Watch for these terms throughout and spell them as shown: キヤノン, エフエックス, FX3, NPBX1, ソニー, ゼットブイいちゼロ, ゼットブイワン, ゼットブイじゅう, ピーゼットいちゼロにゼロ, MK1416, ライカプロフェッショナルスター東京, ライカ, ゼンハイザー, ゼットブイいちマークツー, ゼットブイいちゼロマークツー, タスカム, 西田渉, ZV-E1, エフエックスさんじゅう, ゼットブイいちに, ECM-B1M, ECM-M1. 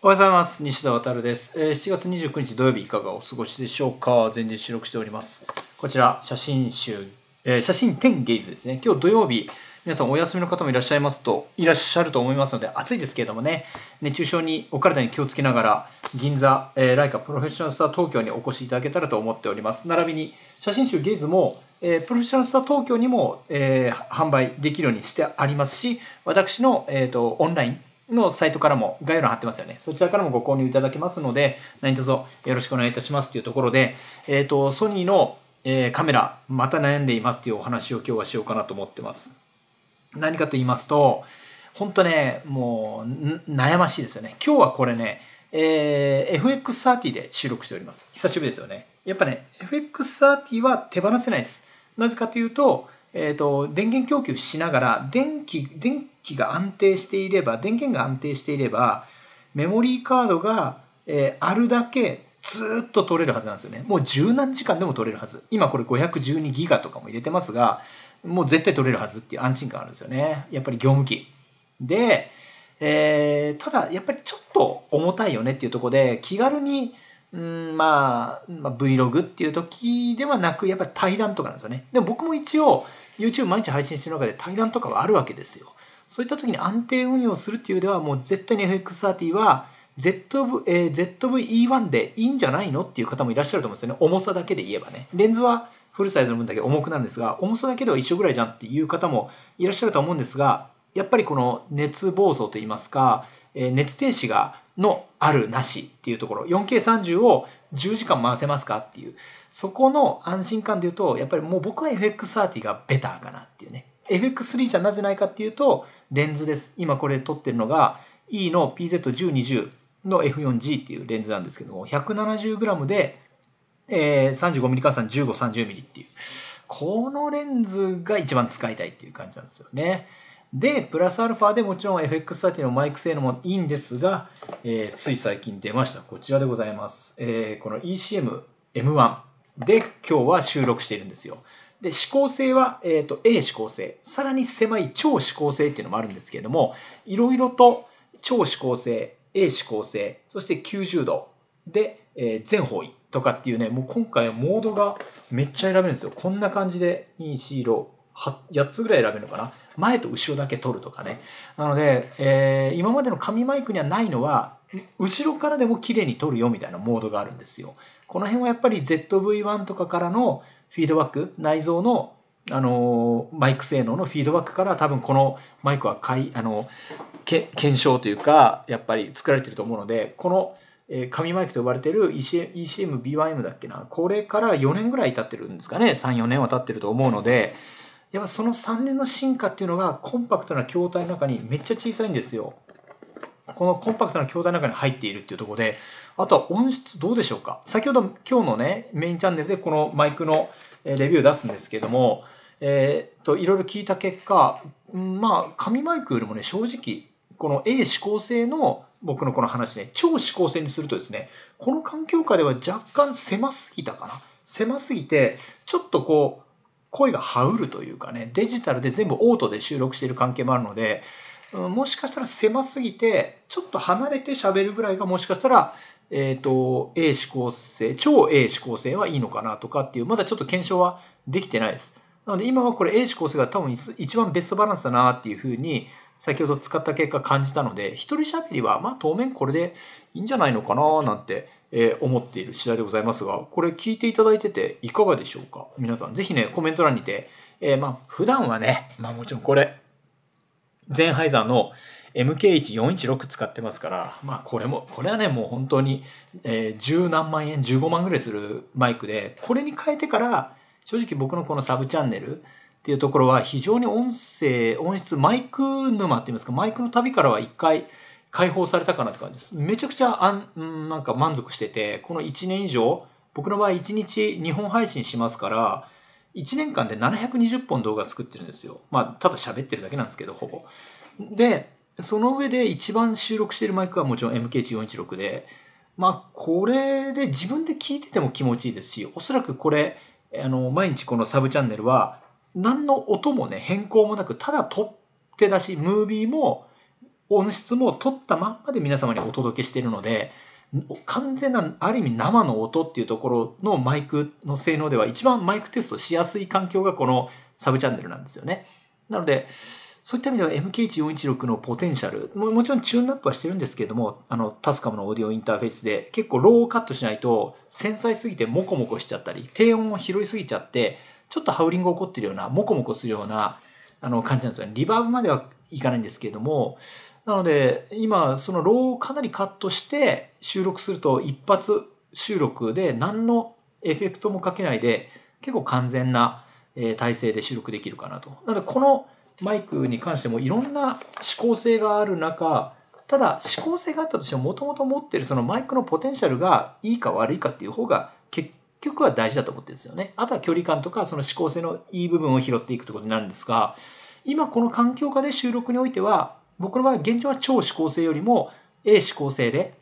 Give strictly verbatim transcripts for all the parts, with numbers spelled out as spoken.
おはようございます。西田渉です。しちがつにじゅうくにち土曜日いかがお過ごしでしょうか。前日収録しております。こちら、写真集、えー、写真じゅうゲイズですね。今日土曜日、皆さんお休みの方もいらっしゃいますと、いらっしゃると思いますので、暑いですけれどもね、熱中症にお体に気をつけながら、銀座、えー、ライカプロフェッショナルスター東京にお越しいただけたらと思っております。並びに、写真集ゲイズも、えー、プロフェッショナルスター東京にも、えー、販売できるようにしてありますし、私の、えーと、オンライン、のサイトからも概要欄貼ってますよね。そちらからもご購入いただけますので、何卒よろしくお願いいたしますというところで、えっと、ソニーの、えー、カメラ、また悩んでいますというお話を今日はしようかなと思ってます。何かと言いますと、本当ね、もう悩ましいですよね。今日はこれね、えー、エフエックスさんじゅう で収録しております。久しぶりですよね。やっぱね、エフエックスさんじゅう は手放せないです。なぜかというと、えっと、電源供給しながら、電気、電気、が安定していれば電源が安定していればメモリーカードが、えー、あるだけずっと取れるはずなんですよね。もう十何時間でも取れるはず。今これごひゃくじゅうにギガとかも入れてますが、もう絶対取れるはずっていう安心感あるんですよね。やっぱり業務機で、えー、ただやっぱりちょっと重たいよねっていうところで、気軽にんまあ、まあ、Vlog っていう時ではなく、やっぱり対談とかなんですよね。でも僕も一応 YouTube 毎日配信してる中で対談とかはあるわけですよ。そういった時に安定運用するっていうでは、もう絶対に エフエックスさんじゅう は ZV、えー、ゼットブイイーワン でいいんじゃないのっていう方もいらっしゃると思うんですよね。重さだけで言えばね。レンズはフルサイズの分だけ重くなるんですが、重さだけでは一緒ぐらいじゃんっていう方もいらっしゃると思うんですが、やっぱりこの熱暴走といいますか、えー、熱停止がのあるなしっていうところ、よんケーさんじゅう をじゅうじかん回せますかっていう、そこの安心感で言うと、やっぱりもう僕は エフエックスさんじゅう がベターかなっていうね。エフエックススリー じゃなぜないかっていうと、レンズです。今これ撮ってるのが E の ピーゼットいちまるにまる の エフよんジー っていうレンズなんですけども、ひゃくななじゅうグラム で、えー、さんじゅうごミリ 換算 じゅうご、さんじゅうミリ っていう。このレンズが一番使いたいっていう感じなんですよね。で、プラスアルファでもちろん エフエックスさんじゅう のマイク性能もいいんですが、えー、つい最近出ました。こちらでございます。えー、この イーシーエムエムワン で今日は収録しているんですよ。で、指向性は、えっと、A 指向性。さらに狭い超指向性っていうのもあるんですけれども、いろいろと超指向性、A 指向性、そしてきゅうじゅうどで、えー、全方位とかっていうね、もう今回はモードがめっちゃ選べるんですよ。こんな感じで、に、よん、ろく、はちつぐらい選べるのかな。前と後ろだけ取るとかね。なので、えー、今までの紙マイクにはないのは、後ろからでも綺麗に撮るよみたいなモードがあるんですよ。この辺はやっぱり ゼットブイワン とかからのフィードバック、内蔵の、あのー、マイク性能のフィードバックから多分このマイクはかい、あのー、検証というか、やっぱり作られてると思うので、この、えー、紙マイクと呼ばれてる イーシーエムビーワンエム だっけな、これからよねんぐらい経ってるんですかね、さん、よねんは経ってると思うので、やっぱそのさんねんの進化っていうのがコンパクトな筐体の中にめっちゃ小さいんですよ。このコンパクトな筐体の中に入っているっていうところで、あとは音質どうでしょうか。先ほど今日のね、メインチャンネルでこのマイクのレビューを出すんですけども、えー、っと、いろいろ聞いた結果、まあ、紙マイクよりもね、正直、この A 指向性の僕のこの話ね、超指向性にするとですね、この環境下では若干狭すぎたかな。狭すぎて、ちょっとこう、声が羽うるというかね、デジタルで全部オートで収録している関係もあるので、もしかしたら狭すぎて、ちょっと離れて喋るぐらいがもしかしたら、えっと、A 指向性、超 A 指向性はいいのかなとかっていう、まだちょっと検証はできてないです。なので今はこれ A 指向性が多分一番ベストバランスだなっていうふうに、先ほど使った結果感じたので、一人喋りはまあ当面これでいいんじゃないのかななんて思っている次第でございますが、これ聞いていただいてていかがでしょうか。皆さんぜひね、コメント欄にて、えー、まあ普段はね、まあもちろんこれ、ゼンハイザーの エムケーいちよんいちろく 使ってますから、まあこれも、これはね、もう本当に、えー、じゅうなんまんえん、じゅうごまんぐらいするマイクで、これに変えてから、正直僕のこのサブチャンネルっていうところは非常に音声、音質、マイク沼って言いますか、マイクの旅からは一回解放されたかなって感じです。めちゃくちゃあん、なんか満足してて、このいちねんいじょう、僕の場合いちにちにほん配信しますから、いちねんかんでななひゃくにじゅっぽん動画作ってるんですよ。まあ、ただ喋ってるだけなんですけど、ほぼ。で、その上で一番収録してるマイクはもちろん エムケーいちよんいちろく で、まあ、これで自分で聞いてても気持ちいいですし、おそらくこれ、あの、毎日このサブチャンネルは、何の音もね、変更もなく、ただ撮って出し、ムービーも、音質も取ったまんまで皆様にお届けしているので、完全な、ある意味生の音っていうところのマイクの性能では一番マイクテストしやすい環境がこのサブチャンネルなんですよね。なので、そういった意味では エムケーいちよんいちろく のポテンシャル、も, もちろんチューンアップはしてるんですけれども、あの、タスカムのオーディオインターフェースで結構ローをカットしないと繊細すぎてモコモコしちゃったり、低音を拾いすぎちゃって、ちょっとハウリング起こってるような、モコモコするようなあの感じなんですよね。リバーブまではいかないんですけれども、なので、今、そのローをかなりカットして収録すると、一発収録で何のエフェクトもかけないで、結構完全な体制で収録できるかなと。なので、このマイクに関してもいろんな指向性がある中、ただ指向性があったとしても、もともと持ってるそのマイクのポテンシャルがいいか悪いかっていう方が結局は大事だと思ってるんですよね。あとは距離感とか、その指向性のいい部分を拾っていくってことになるんですが、今この環境下で収録においては、僕の場合は現状は超指向性よりも A 指向性で、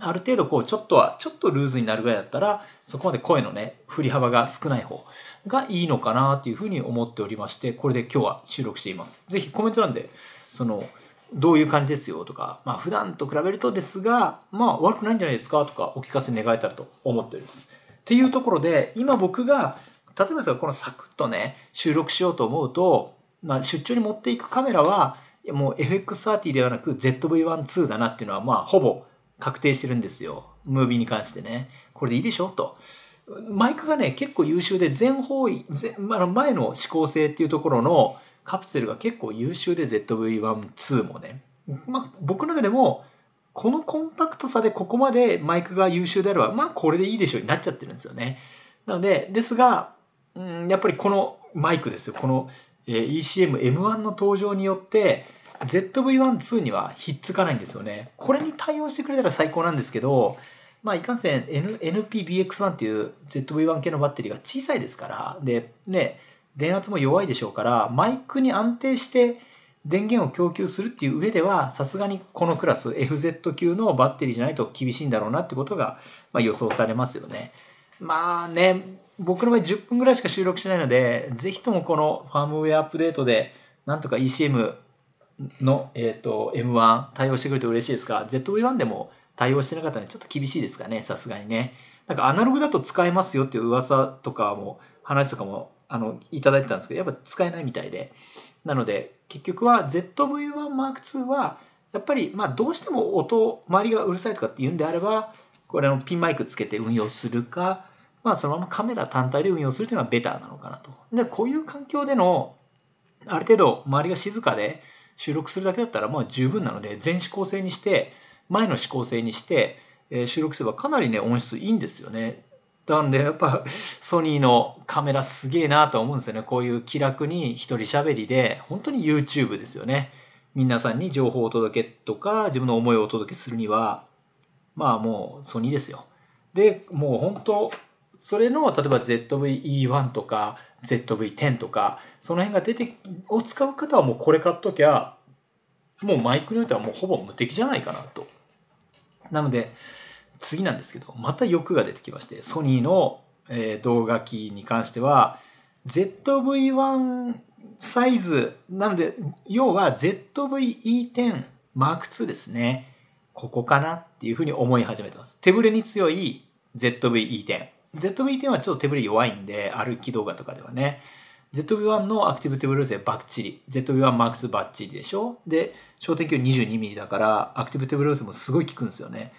ある程度こうちょっとは、ちょっとルーズになるぐらいだったら、そこまで声のね、振り幅が少ない方がいいのかなというふうに思っておりまして、これで今日は収録しています。ぜひコメント欄で、その、どういう感じですよとか、まあ普段と比べるとですが、まあ悪くないんじゃないですかとかお聞かせ願えたらと思っております。っていうところで、今僕が、例えばですが、このサクッとね、収録しようと思うと、まあ出張に持っていくカメラは、もう エフエックスさんじゅう ではなく ゼットブイいちに だなっていうのは、まあほぼ確定してるんですよ。ムービーに関してね。これでいいでしょと。マイクがね、結構優秀で、全方位、前の指向性っていうところのカプセルが結構優秀で、ゼットブイいちに もね。まあ、僕の中でも、このコンパクトさでここまでマイクが優秀であれば、まあ、これでいいでしょになっちゃってるんですよね。なので、ですが、うん、やっぱりこのマイクですよ。この イーシーエムエムワン の登場によって、ゼットブイいちに にはひっつかないんですよね。これに対応してくれたら最高なんですけど、まあ、いかんせん エヌピービーエックスワン っていう ゼットブイいち 系のバッテリーが小さいですから、で、ね、電圧も弱いでしょうから、マイクに安定して電源を供給するっていう上では、さすがにこのクラス エフゼット 級のバッテリーじゃないと厳しいんだろうなってことが、まあ、予想されますよね。まあね、僕の場合じゅっぷんぐらいしか収録しないので、ぜひともこのファームウェアアップデートで、なんとか イーシーエム の、えーと、エムワン 対応してくれて嬉しいですが、ゼットブイいち でも対応してなかったのでちょっと厳しいですかね、さすがにね。なんかアナログだと使えますよっていう噂とかも、話とかも、あの、いただいてたんですけど、やっぱ使えないみたいで。なので、結局は ゼットブイいちマークツー は、やっぱり、まあ、どうしても音、周りがうるさいとかっていうんであれば、これのピンマイクつけて運用するか、まあ、そのままカメラ単体で運用するというのはベターなのかなと。で、こういう環境での、ある程度、周りが静かで収録するだけだったら、もう十分なので、全指向性にして、前の指向性にして収録すればかなりね、音質いいんですよね。なんでやっぱソニーのカメラすげえなと思うんですよね。こういう気楽に一人喋りで、本当に YouTube ですよね。皆さんに情報をお届けとか、自分の思いをお届けするには、まあもうソニーですよ。で、もう本当、それの例えば ゼットブイいち とか ゼットブイじゅう とか、その辺が出て、を使う方はもうこれ買っときゃ、もうマイクにおいてはもうほぼ無敵じゃないかなと。なので、次なんですけど、また欲が出てきまして、ソニーの、えー、動画機に関しては、ゼットブイいち サイズ、なので、要は ゼットブイいちゼロマークツー ですね。ここかなっていうふうに思い始めてます。手ぶれに強い ゼットブイいちゼロ。ゼットブイいちゼロ はちょっと手ぶれ弱いんで、歩き動画とかではね。ゼットブイいち のアクティブ手ブレ補正バッチリ。ゼットブイいちマークツー バッチリでしょ。で、焦点距離 にじゅうにミリ だから、アクティブ手ブレ補正もすごい効くんですよね。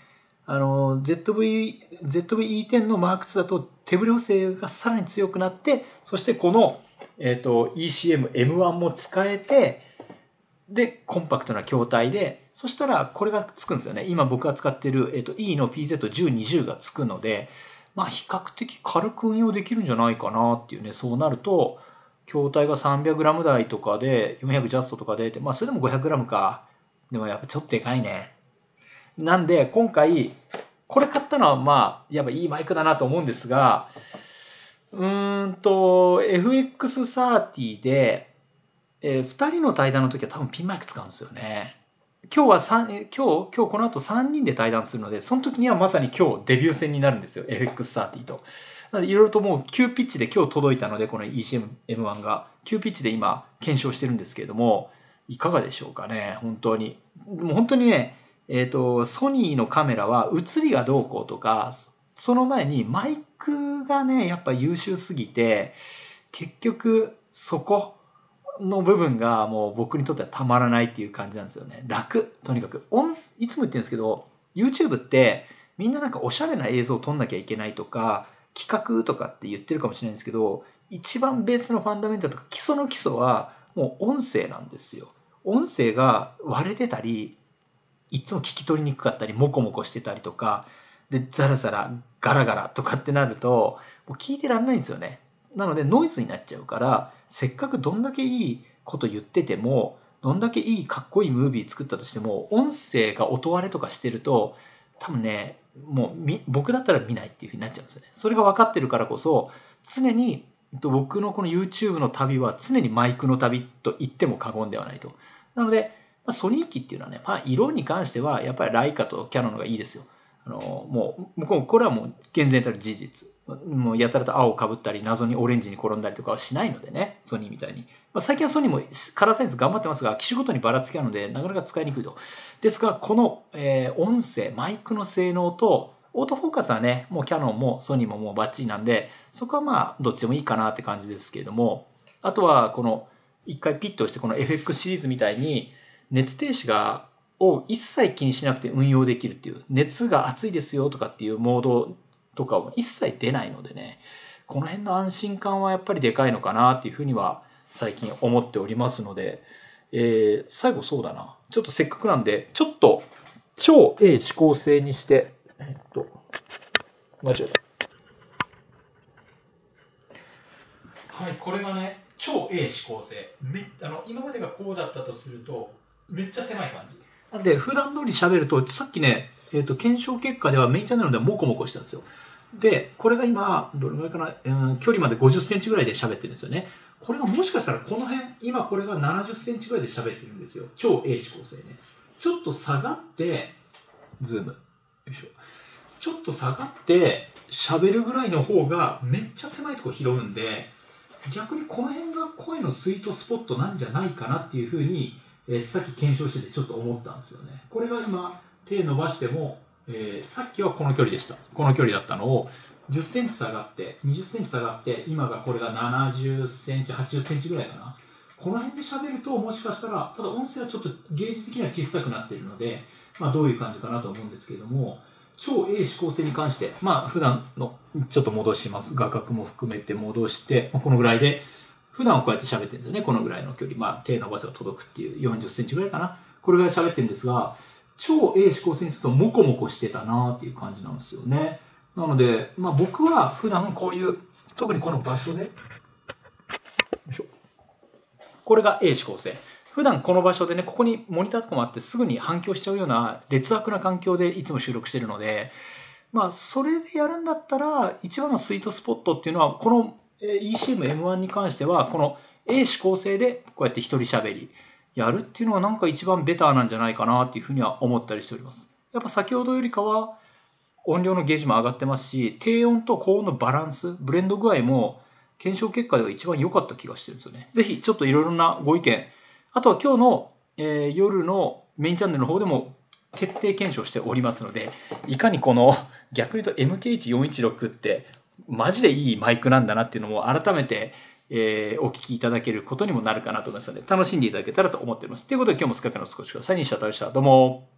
あの、ゼットブイいちゼロ の マークツー だと手ブレ補正がさらに強くなって、そしてこの、えっと、イーシーエムエムワン も使えて、で、コンパクトな筐体で、そしたらこれがつくんですよね。今僕が使っている、えっと、E の ピーゼットいちゼロにゼロ がつくので、まあ比較的軽く運用できるんじゃないかなっていうね、そうなると、筐体が さんびゃくグラム 台とかで、よんひゃくジャストとかで、まあそれでも ごひゃくグラム か。でもやっぱちょっとでかいね。なんで今回、これ買ったのはまあ、やっぱいいマイクだなと思うんですが、うーんと、エフエックスさんじゅう で、えー、ふたりの対談の時は多分ピンマイク使うんですよね。今日はさん、今日、今日この後さんにんで対談するので、その時にはまさに今日デビュー戦になるんですよ。エフエックスさんじゅう と。なのでいろいろともう急ピッチで今日届いたので、この イーシーエムエムワン が。急ピッチで今検証してるんですけれども、いかがでしょうかね。本当に。もう本当にね、えっと、ソニーのカメラは写りがどうこうとか、その前にマイクがね、やっぱ優秀すぎて、結局そこの部分がもう僕にとってはたまらないっていう感じなんですよね。楽。とにかく。音、いつも言ってるんですけど、YouTube ってみんななんかおしゃれな映像を撮んなきゃいけないとか、企画とかって言ってるかもしれないんですけど、一番ベースのファンダメンタルとか基礎の基礎はもう音声なんですよ。音声が割れてたり、いつも聞き取りにくかったり、モコモコしてたりとか、で、ザラザラ、ガラガラとかってなると、もう聞いてらんないんですよね。なのでノイズになっちゃうから、せっかくどんだけいいこと言ってても、どんだけいいかっこいいムービー作ったとしても、音声が音割れとかしてると、多分ね、もう僕だったら見ないっていう風になっちゃうんですよね。それが分かってるからこそ、常に、僕のこの YouTube の旅は常にマイクの旅と言っても過言ではないと。なので、ソニー機っていうのはね、まあ、色に関してはやっぱりライカとキヤノンがいいですよ。あの、もう、これはもう厳然たる事実。もうやたらと青をかぶったり、謎にオレンジに転んだりとかはしないのでね、ソニーみたいに。まあ、最近はソニーもカラーセンス頑張ってますが、機種ごとにばらつきなので、なかなか使いにくいと。ですが、この、えー、音声、マイクの性能と、オートフォーカスはね、もうキヤノンもソニーももうバッチリなんで、そこはまあ、どっちでもいいかなって感じですけれども、あとは、この、一回ピッと押して、この エフエックス シリーズみたいに、熱停止が、を一切気にしなくて運用できるっていう、熱が熱いですよとかっていうモードとかも一切出ないのでね、この辺の安心感はやっぱりでかいのかなっていうふうには最近思っておりますので、えー、最後そうだな。ちょっとせっかくなんで、ちょっと超 A 指向性にして、えっと、間違えた。はい、これがね、超 A 指向性。めあの今までがこうだったとすると、めっちゃ狭い感じ。なんで、普段通り喋ると、さっきね、えっと、検証結果ではメインチャンネルではモコモコしたんですよ。で、これが今、どれぐらいかな、えー、距離までごじゅっセンチぐらいで喋ってるんですよね。これがもしかしたらこの辺、今これがななじゅっセンチぐらいで喋ってるんですよ。超 A 指向性ね。ちょっと下がって、ズーム。よいしょ。ちょっと下がって、喋るぐらいの方がめっちゃ狭いとこ拾うんで、逆にこの辺が声のスイートスポットなんじゃないかなっていうふうに、えー、さっき検証しててちょっと思ったんですよね。これが今、手伸ばしても、えー、さっきはこの距離でした。この距離だったのを、じゅっセンチ下がって、にじゅっセンチ下がって、今がこれがななじゅっセンチ、はちじゅっセンチぐらいかな。この辺で喋ると、もしかしたら、ただ音声はちょっとゲージ的には小さくなっているので、まあどういう感じかなと思うんですけれども、超 A 指向性に関して、まあ普段の、ちょっと戻します。画角も含めて戻して、このぐらいで、普段はこうやって喋ってるんですよね。このぐらいの距離。まあ手伸ばせば届くっていうよんじゅっセンチぐらいかな。これぐらい喋ってるんですが、超 A 指向性にするとモコモコしてたなーっていう感じなんですよね。なので、まあ僕は普段こういう、特にこの場所で、よいしょ。これが A 指向性。普段この場所でね、ここにモニターとかもあってすぐに反響しちゃうような劣悪な環境でいつも収録してるので、まあそれでやるんだったら、一番のスイートスポットっていうのは、このイーシーエムエムワン に関しては、この A 指向性でこうやって一人喋りやるっていうのはなんか一番ベターなんじゃないかなっていうふうには思ったりしております。やっぱ先ほどよりかは音量のゲージも上がってますし、低音と高音のバランス、ブレンド具合も検証結果では一番良かった気がしてるんですよね。ぜひちょっといろいろなご意見、あとは今日の、えー、夜のメインチャンネルの方でも徹底検証しておりますので、いかにこの逆に言うと エムケーいちよんいちろく ってマジでいいマイクなんだなっていうのも改めて、えー、お聞きいただけることにもなるかなと思いますので、楽しんでいただけたらと思っております。ということで今日もお疲れ様でお過ごしください。西田太郎でした。どうも。